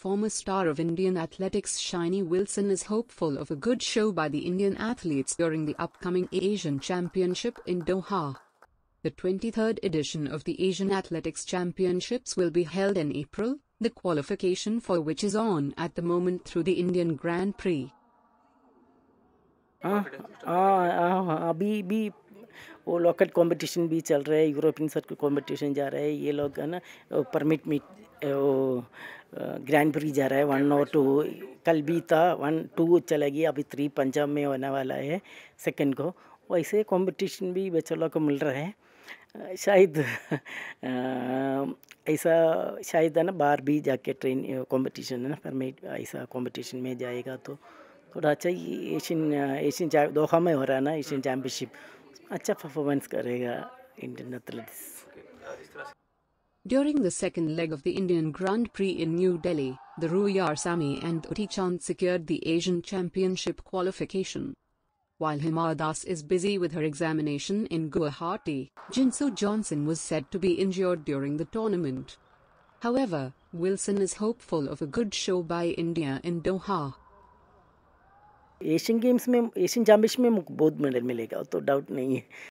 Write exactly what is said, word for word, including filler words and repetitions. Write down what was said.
former star of Indian athletics Shiny Wilson is hopeful of a good show by the Indian athletes during the upcoming Asian Championship in Doha. The twenty-third edition of the Asian Athletics Championships will be held in April, the qualification for which is on at the moment through the Indian Grand Prix. हाँ हाँ अभी भी वो local competition भी चल रहा है, European circle competition जा रहा है, ये लोग है ना परमिट मीट ग्रैंड प्री जा रहा है वन और टू, कल भी था वन टू चला गया, अभी थ्री पंजाब में होने वाला है सेकंड को। वैसे कंपटीशन भी बच्चों को मिल रहा है, शायद ऐसा शायद है ना बाहर भी जाके ट्रेन कंपटीशन है ना परमिट ऐसा कंपटीशन में जाएगा तो थोड़ा अच्छा। ये एशियन एशियन दोहा में हो रहा है ना एशियन चैंपियनशिप, अच्छा परफॉर्मेंस करेगा Indian athletes. During the second leg of the Indian Grand Prix in New Delhi, the Ruyar Sami and Uti Chand secured the Asian Championship qualification. While Hima Das is busy with her examination in Guwahati, Jinsu Johnson was said to be injured during the tournament. However, Wilson is hopeful of a good show by India in Doha. Asian games में Asian championship में बहुत medal मिलेगा, तो doubt नहीं है।